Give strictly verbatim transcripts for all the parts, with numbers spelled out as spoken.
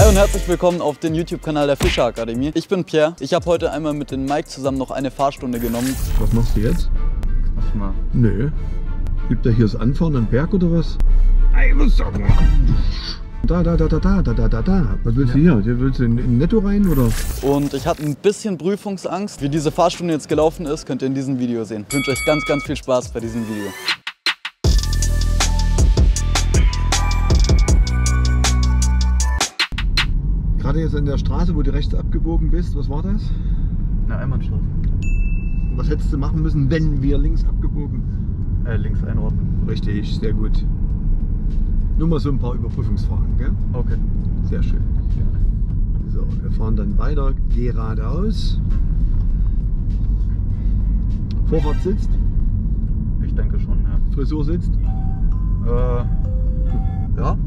Hi und herzlich willkommen auf den YouTube-Kanal der Fischer Academy. Ich bin Pier. Ich habe heute einmal mit dem Mike zusammen noch eine Fahrstunde genommen. Was machst du jetzt? Mach mal. Nö. Gibt er hier das Anfahren an den Berg oder was? Ich muss doch mal. Da, da, da, da, da, da, da, da. Was willst du hier? Hier willst du in, in Netto rein, oder? Und ich hatte ein bisschen Prüfungsangst. Wie diese Fahrstunde jetzt gelaufen ist, könnt ihr in diesem Video sehen. Ich wünsche euch ganz, ganz viel Spaß bei diesem Video. Gerade jetzt in der Straße, wo du rechts abgebogen bist, was war das? Eine Einbahnstraße. Was hättest du machen müssen, wenn wir links abgebogen? Äh, links einordnen. Richtig, sehr gut. Nur mal so ein paar Überprüfungsfragen, gell? Okay. Sehr schön. Ja. So, wir fahren dann weiter geradeaus. Vorfahrt sitzt? Ich denke schon, ja. Frisur sitzt? Äh, ja.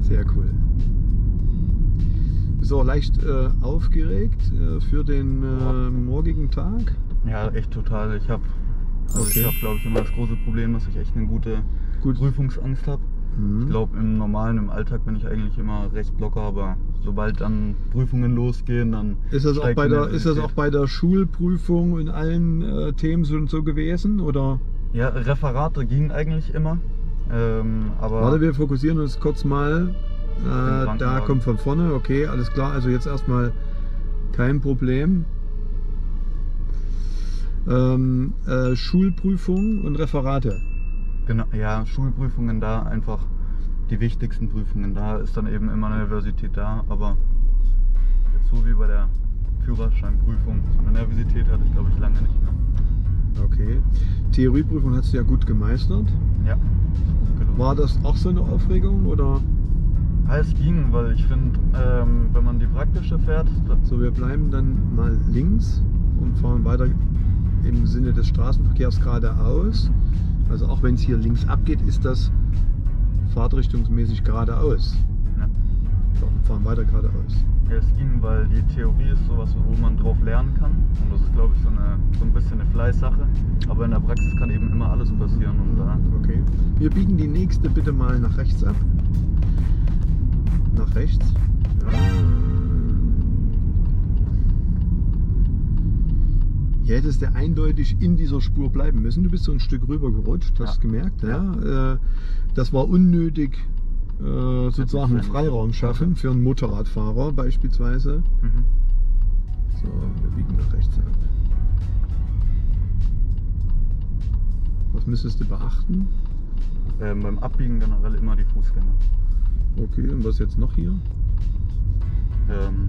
Sehr cool. So, leicht äh, aufgeregt äh, für den äh, morgigen Tag? Ja, echt total. Ich habe... Also okay. Ich habe, glaube ich, immer das große Problem, dass ich echt eine gute Gut. Prüfungsangst habe. Mhm. Ich glaube, im normalen, im Alltag bin ich eigentlich immer recht locker, aber sobald dann Prüfungen losgehen, dann... Ist das, auch bei, der, ist das auch bei der Schulprüfung in allen äh, Themen so und so gewesen, oder? Ja, Referate gingen eigentlich immer, ähm, aber... Warte, wir fokussieren uns kurz mal. Äh, da kommt von vorne, okay, alles klar, also jetzt erstmal kein Problem. Ähm, äh, Schulprüfungen und Referate. Genau, ja, Schulprüfungen da einfach die wichtigsten Prüfungen. Da ist dann eben immer eine Nervosität da, aber jetzt so wie bei der Führerscheinprüfung, so eine Nervosität hatte ich, glaube ich, lange nicht mehr. Okay. Theorieprüfung hast du ja gut gemeistert. Ja, genau. War das auch so eine Aufregung, oder? Ja, es ging, weil ich finde, ähm, wenn man die praktische fährt... So, wir bleiben dann mal links und fahren weiter im Sinne des Straßenverkehrs geradeaus. Also auch wenn es hier links abgeht, ist das fahrtrichtungsmäßig geradeaus. Ja. So, fahren weiter geradeaus. Ja, es ging, weil die Theorie ist sowas, wo man drauf lernen kann. Und das ist, glaube ich, so, eine, so ein bisschen eine Fleißsache. Aber in der Praxis kann eben immer alles passieren. Und, äh okay. Wir biegen die nächste bitte mal nach rechts ab. Nach rechts. Ja. Ja, hättest du eindeutig in dieser Spur bleiben müssen. Du bist so ein Stück rüber gerutscht, hast ja. gemerkt. Ja? Ja. Äh, das war unnötig, äh, sozusagen einen Freiraum schaffen für einen Motorradfahrer beispielsweise. Mhm. So, wir biegen nach rechts ab. Was müsstest du beachten? Ähm, beim Abbiegen generell immer die Fußgänger. Okay, und was jetzt noch hier? Ähm,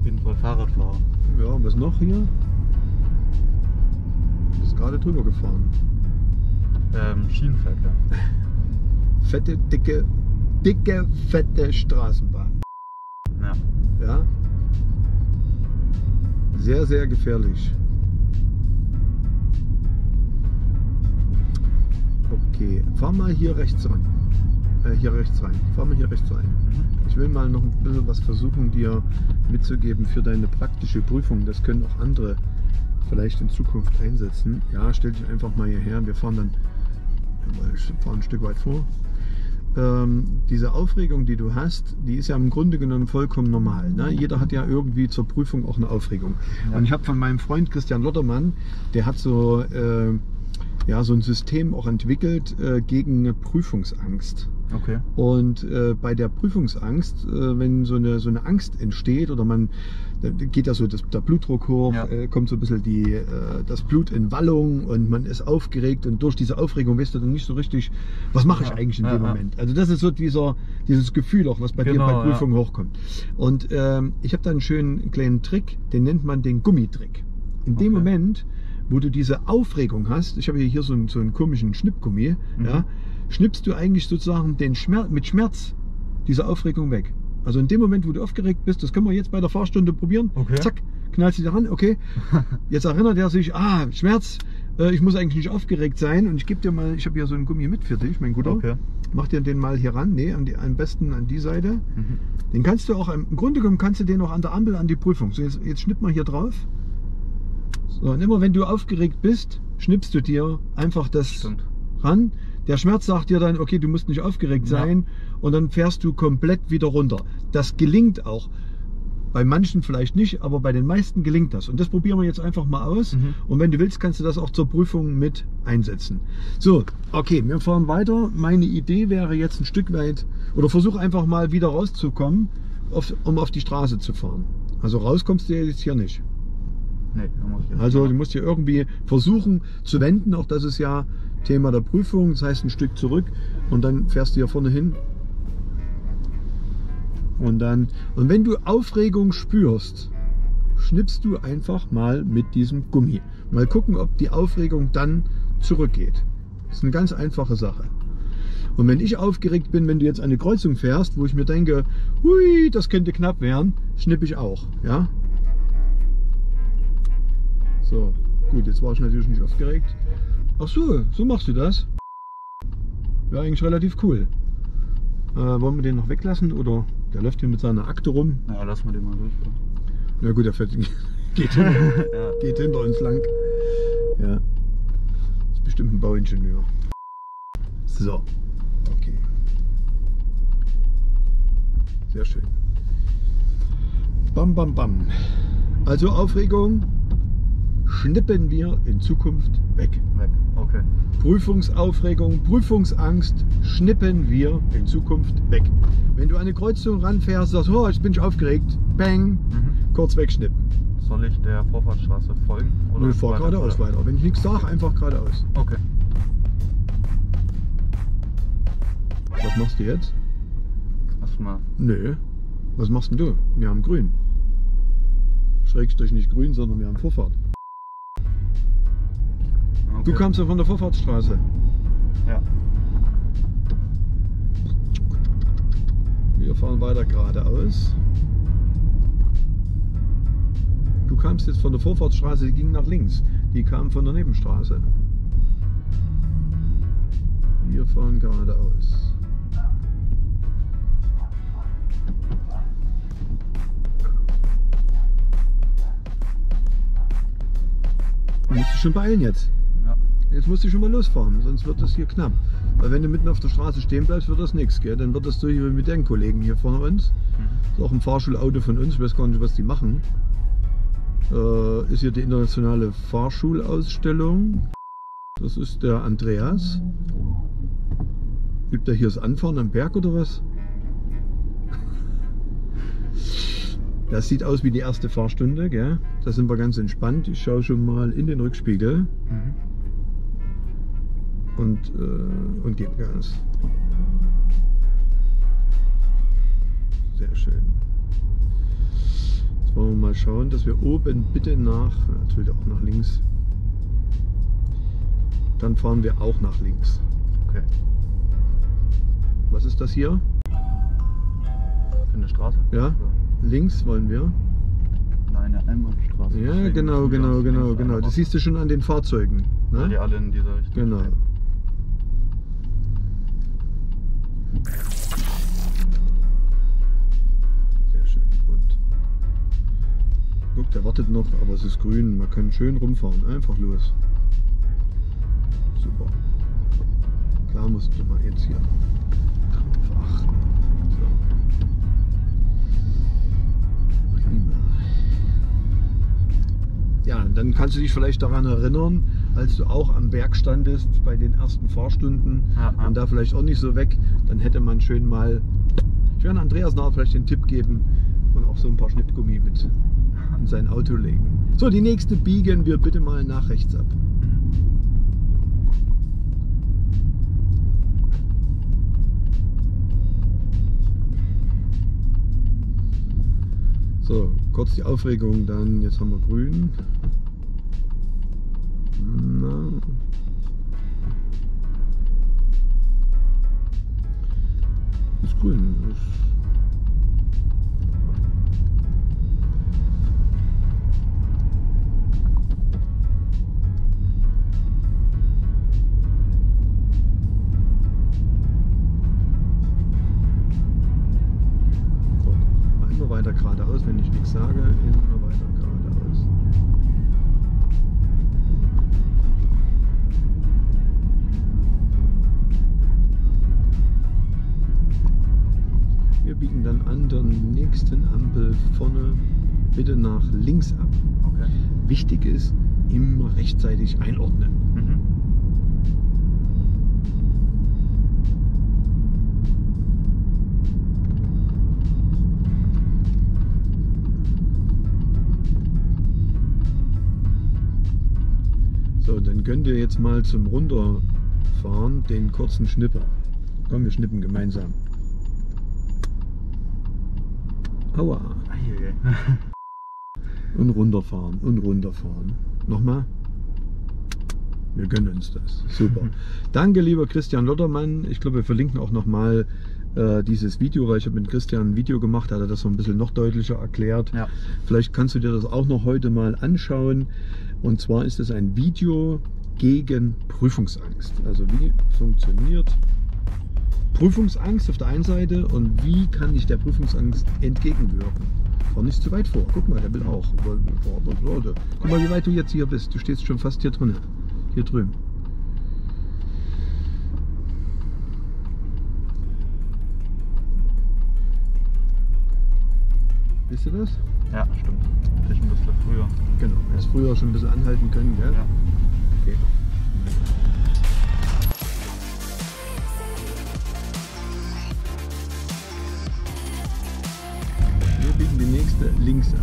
auf jeden Fall Fahrradfahrer. Ja, und was noch hier? Du bist gerade drüber gefahren. Ähm, Schienenverkehr. Fette, dicke, dicke, fette Straßenbahn. Ja. Ja? Sehr, sehr gefährlich. Okay, fahr mal hier rechts rein. Äh, hier rechts rein. Fahr mal hier rechts rein. Mhm. Ich will mal noch ein bisschen was versuchen, dir mitzugeben für deine praktische Prüfung. Das können auch andere vielleicht in Zukunft einsetzen. Ja, stell dich einfach mal hierher. Wir fahren dann ich fahr ein Stück weit vor. Ähm, diese Aufregung, die du hast, die ist ja im Grunde genommen vollkommen normal. Ne? Jeder hat ja irgendwie zur Prüfung auch eine Aufregung. Ja. Und ich habe von meinem Freund Christian Lottermann, der hat so, äh, ja, so ein System auch entwickelt äh, gegen eine Prüfungsangst. Okay. Und äh, bei der Prüfungsangst, äh, wenn so eine, so eine Angst entsteht oder man, da geht ja so das, der Blutdruck hoch, ja. äh, kommt so ein bisschen die, äh, das Blut in Wallung und man ist aufgeregt und durch diese Aufregung weißt du dann nicht so richtig, was mache ich ja. eigentlich in ja, dem ja. Moment. Also das ist so dieser, dieses Gefühl auch, was bei genau, dir bei Prüfungen ja. hochkommt. Und ähm, ich habe da einen schönen kleinen Trick, den nennt man den Gummitrick. In dem okay. Moment, wo du diese Aufregung hast, ich habe hier so einen, so einen komischen Schnippgummi, mhm. ja, schnippst du eigentlich sozusagen den Schmerz, mit Schmerz diese Aufregung weg. Also in dem Moment, wo du aufgeregt bist, das können wir jetzt bei der Fahrstunde probieren, okay. zack, knallst du daran, okay, jetzt erinnert er sich, ah, Schmerz, äh, ich muss eigentlich nicht aufgeregt sein und ich gebe dir mal, ich habe ja so einen Gummi mit für dich, mein Guter, okay. mach dir den mal hier ran, nee, an die, am besten an die Seite, mhm. den kannst du auch, im Grunde genommen kannst du den auch an der Ampel an die Prüfung, so jetzt, jetzt schnipp mal hier drauf. So, und immer wenn du aufgeregt bist, schnippst du dir einfach das Stimmt. ran, Der Schmerz sagt dir dann, okay, du musst nicht aufgeregt sein, ja, und dann fährst du komplett wieder runter. Das gelingt auch. Bei manchen vielleicht nicht, aber bei den meisten gelingt das. Und das probieren wir jetzt einfach mal aus. Mhm. Und wenn du willst, kannst du das auch zur Prüfung mit einsetzen. So, okay, wir fahren weiter. Meine Idee wäre jetzt ein Stück weit, oder versuch einfach mal wieder rauszukommen, auf, um auf die Straße zu fahren. Also raus kommst du jetzt hier nicht. Nee, muss ich jetzt also du musst hier irgendwie versuchen zu wenden. Auch das ist ja Thema der Prüfung. Das heißt ein Stück zurück und dann fährst du hier vorne hin. Und dann, und wenn du Aufregung spürst, schnippst du einfach mal mit diesem Gummi. Mal gucken, ob die Aufregung dann zurückgeht. Das ist eine ganz einfache Sache. Und wenn ich aufgeregt bin, wenn du jetzt eine Kreuzung fährst, wo ich mir denke, hui, das könnte knapp werden, schnipp ich auch. Ja? So, gut, jetzt war ich natürlich nicht aufgeregt. Ach so, so machst du das. Wäre eigentlich relativ cool. Äh, wollen wir den noch weglassen oder... Der läuft hier mit seiner Akte rum. Ja, lass mal den mal durch. Na ja, gut, der fährt, geht, hin, ja. geht hinter uns lang. Ja. Ist bestimmt ein Bauingenieur. So. Okay. Sehr schön. Bam, bam, bam. Also Aufregung schnippen wir in Zukunft weg. Weg, okay. Prüfungsaufregung, Prüfungsangst schnippen wir in Zukunft weg. Wenn du an eine Kreuzung ranfährst, sagst du, oh, jetzt bin ich aufgeregt, bang, mhm. kurz wegschnippen. Soll ich der Vorfahrtsstraße folgen? Oder ich fahre geradeaus weiter. weiter. Wenn ich nichts sage, einfach geradeaus. Okay. Was machst du jetzt? Erstmal. Nö. Was machst denn du? Wir haben grün. Schrägstrich nicht grün, sondern wir haben Vorfahrt. Okay. Du kamst ja von der Vorfahrtsstraße. Ja. Wir fahren weiter geradeaus. Du kamst jetzt von der Vorfahrtsstraße, die ging nach links. Die kam von der Nebenstraße. Wir fahren geradeaus. Du musst dich schon beeilen jetzt. Jetzt musst du schon mal losfahren, sonst wird das hier knapp. Weil wenn du mitten auf der Straße stehen bleibst, wird das nichts, gell? Dann wird das so wie mit den Kollegen hier von uns. Das ist auch ein Fahrschulauto von uns, ich weiß gar nicht, was die machen. Äh, ist hier die internationale Fahrschulausstellung. Das ist der Andreas. Übt er hier das Anfahren am Berg oder was? Das sieht aus wie die erste Fahrstunde, gell? Da sind wir ganz entspannt. Ich schaue schon mal in den Rückspiegel. Mhm. Und, äh, und gebe Gas. Sehr schön. Jetzt wollen wir mal schauen, dass wir oben bitte nach, natürlich auch nach links. Dann fahren wir auch nach links. Okay. Was ist das hier? Für eine Straße? Ja, ja. Links wollen wir. Nein, eine Einbahnstraße. Ja, Deswegen genau, genau, genau, genau. Das siehst du schon an den Fahrzeugen. Ne? Ja, die alle in dieser Richtung. Genau. Stehen. Sehr schön. Und guck, der wartet noch, aber es ist grün. Man kann schön rumfahren. Einfach los. Super. Klar musst du mal jetzt hier drauf achten. So. Prima. Ja, dann kannst du dich vielleicht daran erinnern, als du auch am Berg standest bei den ersten Fahrstunden Aha. und da vielleicht auch nicht so weg, dann hätte man schön mal, ich werde Andreas nachher vielleicht den Tipp geben und auch so ein paar Schnittgummi mit in sein Auto legen. So, die nächste biegen wir bitte mal nach rechts ab. So, kurz die Aufregung, dann jetzt haben wir grün. Na. Ist grün. Immer weiter geradeaus, wenn ich nichts sage, immer weiter geradeaus. an der nächsten Ampel vorne bitte nach links ab. Okay. Wichtig ist, immer rechtzeitig einordnen. Mhm. So, dann könnt ihr jetzt mal zum Runterfahren den kurzen Schnipper. Komm, wir schnippen gemeinsam. Aua. Und runterfahren und runterfahren. Nochmal. Wir gönnen uns das. Super. Danke, lieber Christian Lottermann. Ich glaube, wir verlinken auch nochmal äh, dieses Video, weil ich habe mit Christian ein Video gemacht, hat er das so ein bisschen noch deutlicher erklärt. Ja. Vielleicht kannst du dir das auch noch heute mal anschauen. Und zwar ist es ein Video gegen Prüfungsangst. Also wie funktioniert Prüfungsangst auf der einen Seite und wie kann ich der Prüfungsangst entgegenwirken? Fahr nicht zu weit vor. Guck mal, der will auch. Guck mal, wie weit du jetzt hier bist. Du stehst schon fast hier drin. Hier drüben. Siehst du das? Ja, stimmt. Hätte ich ein bisschen früher. Genau, hättest früher schon ein bisschen anhalten können, gell? Ja. Okay. Die nächste links ab.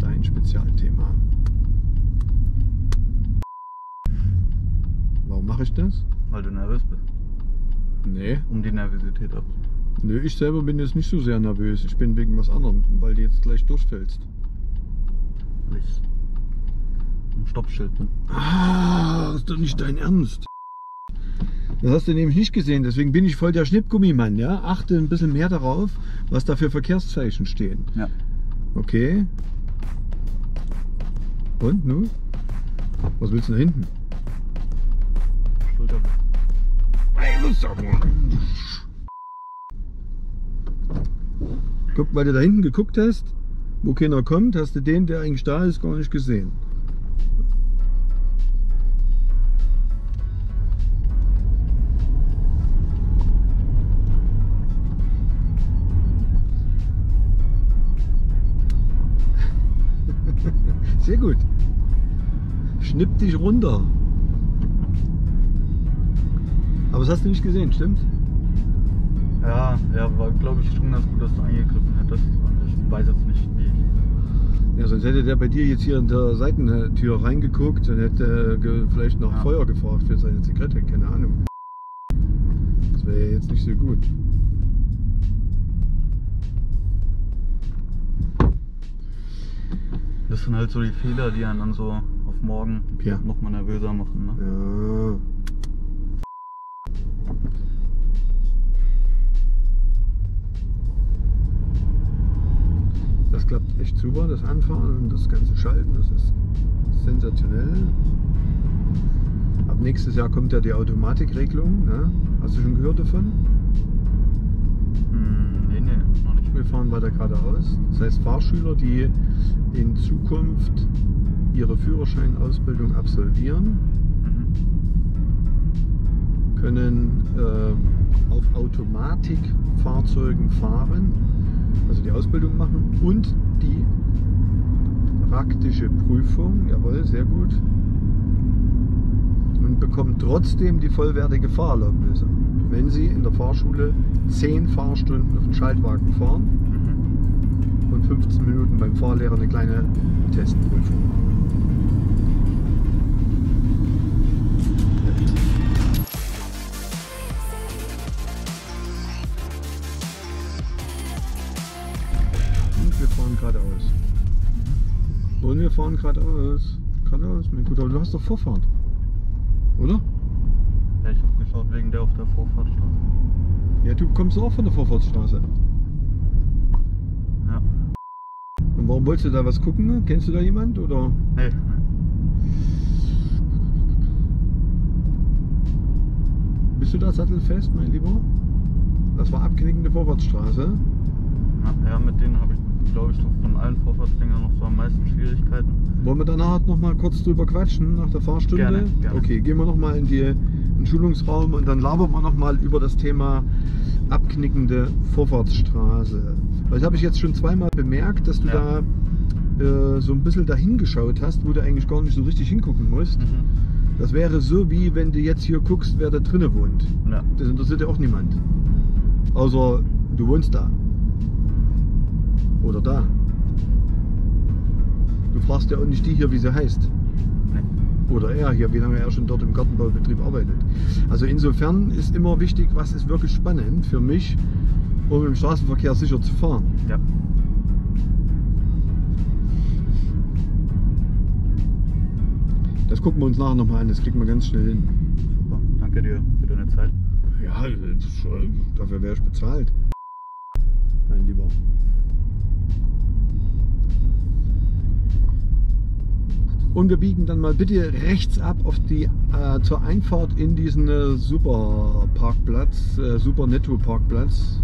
Dein Spezialthema. Warum mache ich das? Weil du nervös bist. Nee. Um die Nervosität ab. Nö, ich selber bin jetzt nicht so sehr nervös. Ich bin wegen was anderem, weil du jetzt gleich durchfällst. Weil ich im Stoppschild bin. Ah, ist doch nicht dein Ernst. Das hast du nämlich nicht gesehen, deswegen bin ich voll der Schnippgummimann, ja? Achte ein bisschen mehr darauf, was da für Verkehrszeichen stehen. Ja. Okay. Und, nun? Was willst du da hinten? Schulter. Guck, weil du da hinten geguckt hast, wo keiner kommt, hast du den, der eigentlich da ist, gar nicht gesehen. Sehr gut. Schnipp dich runter. Aber das hast du nicht gesehen, stimmt? Ja, ja, war glaube ich schon ganz gut, dass du eingegriffen hättest. Ich weiß jetzt nicht, wie. Ja, sonst hätte der bei dir jetzt hier in der Seitentür reingeguckt und hätte äh, vielleicht nach ja. Feuer gefragt für seine Zigarette, keine Ahnung. Das wäre ja jetzt nicht so gut. Das sind halt so die Fehler, die einen dann so auf morgen ja. nochmal nervöser machen. Ne? Ja. Das klappt echt super, das Anfahren und das ganze Schalten, das ist sensationell. Ab nächstes Jahr kommt ja die Automatikregelung, ne? Hast du schon gehört davon? Wir fahren weiter geradeaus. Das heißt, Fahrschüler, die in Zukunft ihre Führerscheinausbildung absolvieren, mhm. können äh, auf Automatikfahrzeugen fahren, also die Ausbildung machen und die praktische Prüfung, jawohl, sehr gut, und bekommen trotzdem die vollwertige Fahrerlaubnis, wenn sie in der Fahrschule zehn Fahrstunden auf den Schaltwagen fahren mhm. und fünfzehn Minuten beim Fahrlehrer eine kleine Testprüfung. Und wir fahren geradeaus. Und wir fahren geradeaus. Geradeaus, mein Guter, aber du hast doch Vorfahrt, oder? Ja, ich habe geschaut wegen der auf der Vorfahrtsstraße. Ja, du kommst auch von der Vorfahrtsstraße. Ja. Und warum wolltest du da was gucken? Kennst du da jemand oder? Nee. Bist du da sattelfest, mein Lieber? Das war abknickende Vorfahrtsstraße. Ja, ja, mit denen habe ich hatten, glaube ich, von allen Vorfahrtslängen noch so am meisten Schwierigkeiten. Wollen wir danach noch mal kurz drüber quatschen, nach der Fahrstunde? Gerne, gerne. Okay, gehen wir noch mal in, die, in den Schulungsraum und dann labern wir noch mal über das Thema abknickende Vorfahrtsstraße. Weil das habe ich jetzt schon zweimal bemerkt, dass du ja. da äh, so ein bisschen dahin geschaut hast, wo du eigentlich gar nicht so richtig hingucken musst. Mhm. Das wäre so, wie wenn du jetzt hier guckst, wer da drinnen wohnt. Ja. Das interessiert ja auch niemand. Außer du wohnst da. Oder da. Du fragst ja auch nicht die hier, wie sie heißt. Nee. Oder er hier, wie lange er schon dort im Gartenbaubetrieb arbeitet. Also insofern ist immer wichtig, was ist wirklich spannend für mich, um im Straßenverkehr sicher zu fahren. Ja. Das gucken wir uns nachher nochmal an, das kriegen wir ganz schnell hin. Super, danke dir für deine Zeit. Ja, dafür wäre ich bezahlt. Mein Lieber. Und wir biegen dann mal bitte rechts ab auf die, äh, zur Einfahrt in diesen äh, super Parkplatz, äh, super netto Parkplatz.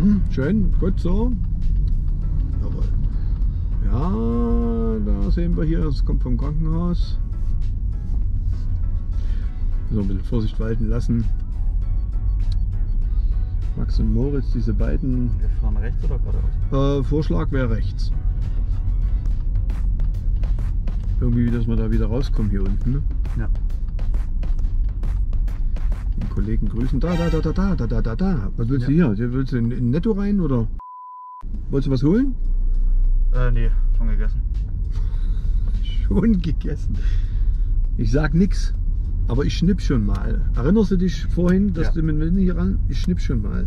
Hm, schön, gut so. Jawohl. Ja, da sehen wir hier, es kommt vom Krankenhaus. So ein bisschen Vorsicht walten lassen. Max und Moritz, diese beiden. Wir fahren rechts oder geradeaus? Äh, Vorschlag wäre rechts. Irgendwie, dass wir da wieder rauskommen hier unten. Ne? Ja. Den Kollegen grüßen. Da, da, da, da, da, da, da, da, da. Was willst ja. du hier? Willst du in, in Netto rein oder? Wolltest du was holen? Äh, nee, schon gegessen. Schon gegessen. Ich sag nix. Aber ich schnipp schon mal. Erinnerst du dich vorhin, dass ja. du mit Winnie hier ran? Ich schnipp schon mal.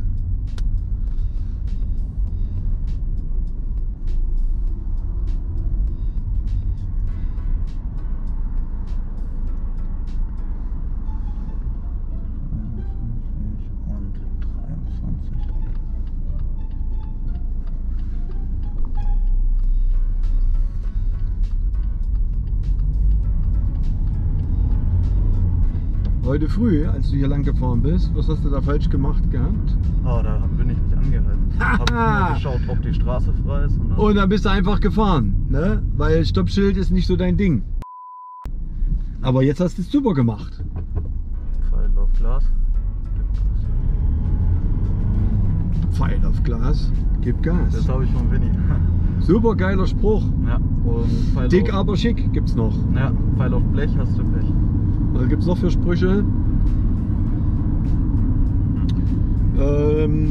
Heute früh, als du hier lang gefahren bist, was hast du da falsch gemacht gehabt? Ah, da bin ich nicht angehalten. Hab nur geschaut, ob die Straße frei ist. Und dann, und dann bist du einfach gefahren, ne? Weil Stoppschild ist nicht so dein Ding. Aber jetzt hast du es super gemacht. Pfeil auf Glas. Pfeil auf Glas. Gib Gas. Das habe ich von Winnie. Super geiler Spruch. Ja, und dick aber schick gibt's noch. Ja, Pfeil auf Blech hast du Blech. Was gibt es noch für Sprüche? Ähm,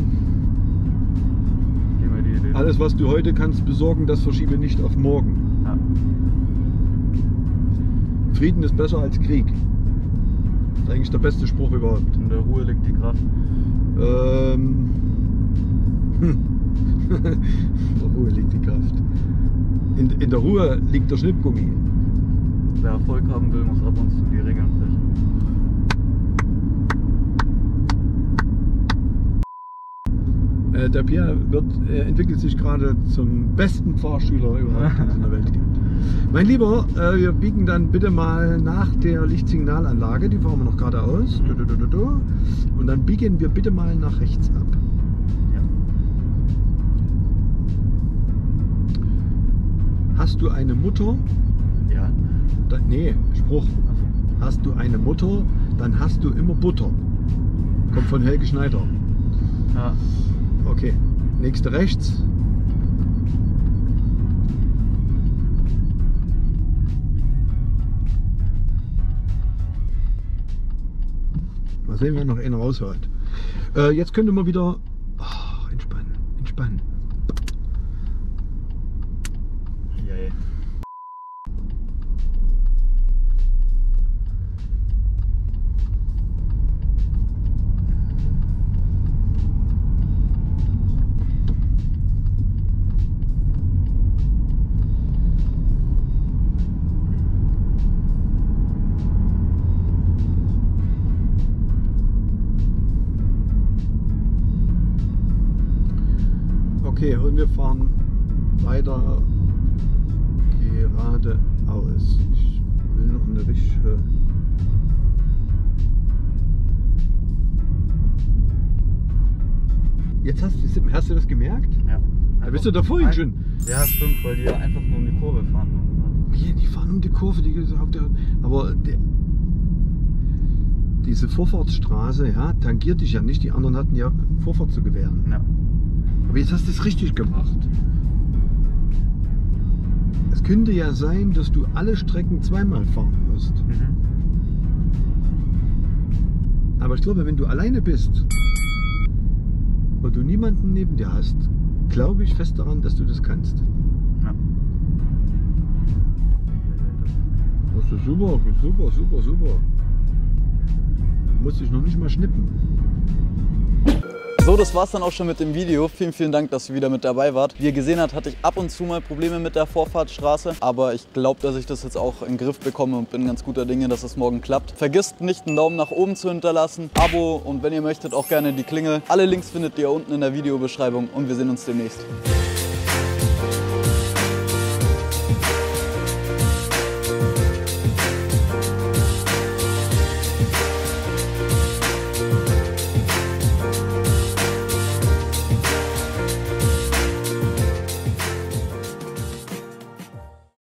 die Idee. Alles, was du heute kannst besorgen, das verschiebe nicht auf morgen. Ja. Frieden ist besser als Krieg. Das ist eigentlich der beste Spruch überhaupt. In der Ruhe liegt die Kraft. Ähm, in der Ruhe liegt die Kraft. In, in der Ruhe liegt der Schnippgummi. Wer Erfolg haben will, muss ab und zu die Regeln brechen. Äh, der Pier wird, äh, entwickelt sich gerade zum besten Fahrschüler überhaupt, den es in der Welt gibt. Mein Lieber, äh, wir biegen dann bitte mal nach der Lichtsignalanlage, die fahren wir noch geradeaus. Du, du, du, du, du. Und dann biegen wir bitte mal nach rechts ab. Ja. Hast du eine Mutter? Ja. Da, nee, Spruch. Hast du eine Mutter, dann hast du immer Butter. Kommt von Helge Schneider. Ja. Okay, nächste rechts. Mal sehen, wer noch einen rausholt. Äh, jetzt könnte man wieder oh, entspannen, entspannen. Okay, und wir fahren weiter geradeaus. Ich will noch eine richtige. Jetzt hast, hast du das gemerkt? Ja. Da bist du da vorhin schon. Ja, stimmt, weil die ja einfach nur um die Kurve fahren. Hier, die fahren um die Kurve, die, aber der, diese Vorfahrtsstraße, ja, tangiert dich ja nicht. Die anderen hatten ja Vorfahrt zu gewähren. Ja. Aber jetzt hast du es richtig gemacht. Es könnte ja sein, dass du alle Strecken zweimal fahren musst. Mhm. Aber ich glaube, wenn du alleine bist und du niemanden neben dir hast, glaube ich fest daran, dass du das kannst. Ja. Das ist super, super, super, super. Du musst dich noch nicht mal schnippen. So, das war's dann auch schon mit dem Video. Vielen, vielen Dank, dass ihr wieder mit dabei wart. Wie ihr gesehen habt, hatte ich ab und zu mal Probleme mit der Vorfahrtsstraße. Aber ich glaube, dass ich das jetzt auch in den Griff bekomme und bin ganz guter Dinge, dass es morgen klappt. Vergisst nicht, einen Daumen nach oben zu hinterlassen, Abo und wenn ihr möchtet, auch gerne die Klingel. Alle Links findet ihr unten in der Videobeschreibung und wir sehen uns demnächst.